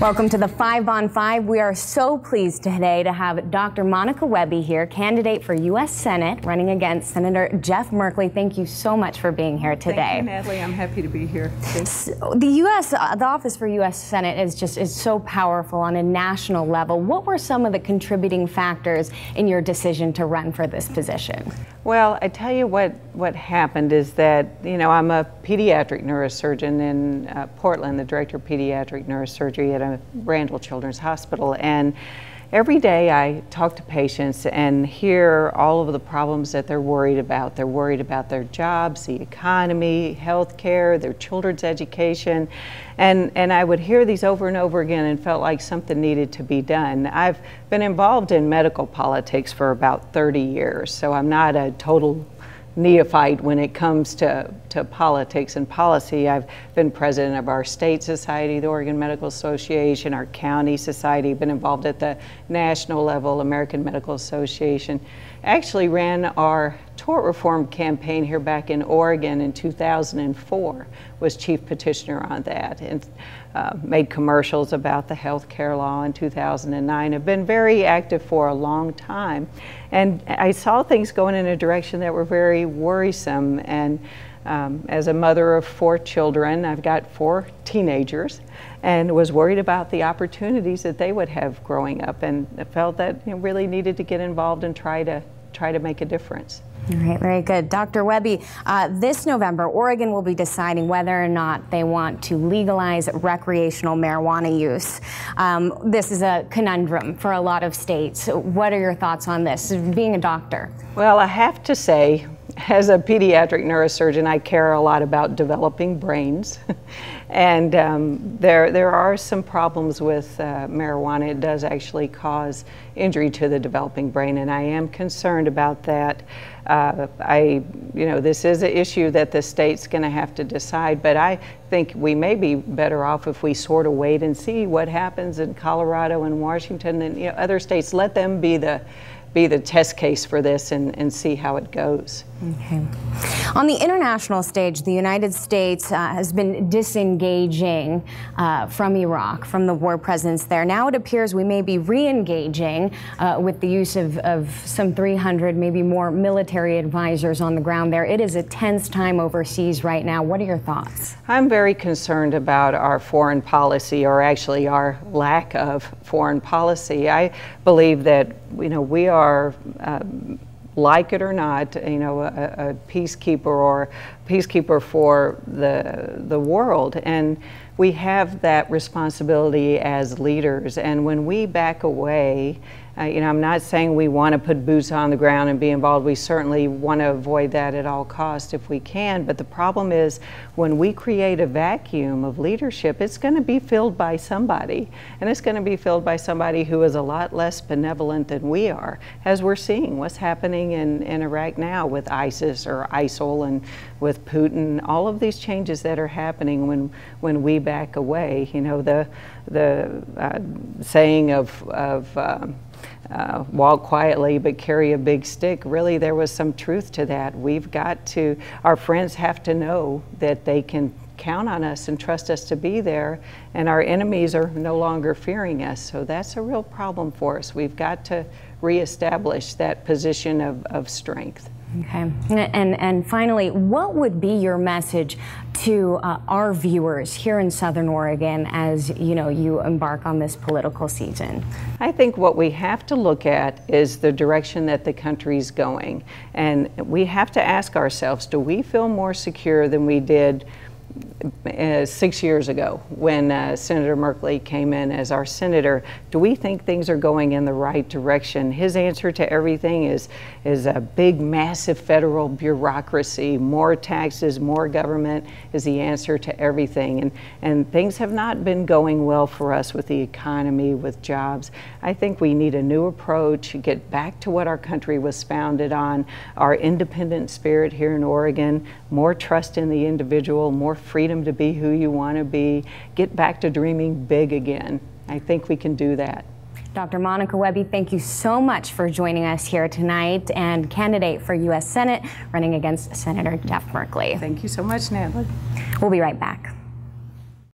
Welcome to the 5 on 5. We are so pleased today to have Dr. Monica Wehby here, candidate for U.S. Senate, running against Senator Jeff Merkley. Thank you so much for being here today. Thank you, Natalie. I'm happy to be here. So the U.S., the Office for U.S. Senate is so powerful on a national level. What were some of the contributing factors in your decision to run for this position? Well, I tell you what happened is that, you know, I'm a pediatric neurosurgeon in Portland, the director of pediatric neurosurgery at Randall Children's Hospital, and every day I talk to patients and hear all of the problems that they're worried about. They're worried about their jobs, the economy, health care, their children's education, and I would hear these over and over again and felt like something needed to be done. I've been involved in medical politics for about 30 years, so I'm not a total neophyte when it comes to politics and policy. I've been president of our state society, the Oregon Medical Association, our county society, been involved at the national level, American Medical Association. Actually ran our tort reform campaign here back in Oregon in 2004, was chief petitioner on that, and made commercials about the health care law in 2009. I've been very active for a long time, and I saw things going in a direction that were very worrisome. And as a mother of 4 children, I've got 4 teenagers, and was worried about the opportunities that they would have growing up, and felt that I really needed to get involved and try to make a difference. All right, very good. Dr. Wehby, this November, Oregon will be deciding whether or not they want to legalize recreational marijuana use. This is a conundrum for a lot of states. What are your thoughts on this, being a doctor? Well, I have to say, as a pediatric neurosurgeon, I care a lot about developing brains. And there are some problems with marijuana. It does actually cause injury to the developing brain, and I am concerned about that. You know, this is an issue that the state's going to have to decide, but I think we may be better off if we sort of wait and see what happens in Colorado and Washington and, you know, other states. Let them be the test case for this and see how it goes. Okay. On the international stage, the United States has been disengaging from Iraq, from the war presence there. Now it appears we may be re-engaging with the use of some 300, maybe more, military advisors on the ground there. It is a tense time overseas right now. What are your thoughts? I'm very concerned about our foreign policy, or actually our lack of foreign policy. I believe that, you know, we are, like it or not, you know, a peacekeeper for the world, and we have that responsibility as leaders. And when we back away, you know, I'm not saying we want to put boots on the ground and be involved. We certainly want to avoid that at all costs if we can. But the problem is, when we create a vacuum of leadership, it's going to be filled by somebody, and it's going to be filled by somebody who is a lot less benevolent than we are, as we're seeing what's happening in Iraq now with ISIS or ISIL and with Putin, all of these changes that are happening when we back away. You know, the saying of walk quietly but carry a big stick, really there was some truth to that. We've got to, our friends have to know that they can count on us and trust us to be there, and our enemies are no longer fearing us. So that's a real problem for us. We've got to reestablish that position of strength. Okay. And finally, what would be your message to our viewers here in Southern Oregon as, you know, you embark on this political season? I think what we have to look at is the direction that the country's going. And we have to ask ourselves, do we feel more secure than we did 6 years ago when Senator Merkley came in as our senator? Do we think things are going in the right direction? His answer to everything is a big, massive federal bureaucracy. More taxes, more government is the answer to everything. And things have not been going well for us with the economy, with jobs. I think we need a new approach, get back to what our country was founded on, our independent spirit here in Oregon, more trust in the individual, more freedom to be who you want to be, get back to dreaming big again. I think we can do that. Dr. Monica Wehby, thank you so much for joining us here tonight, and candidate for U.S. Senate, running against Senator Jeff Merkley. Thank you so much, Natalie. We'll be right back.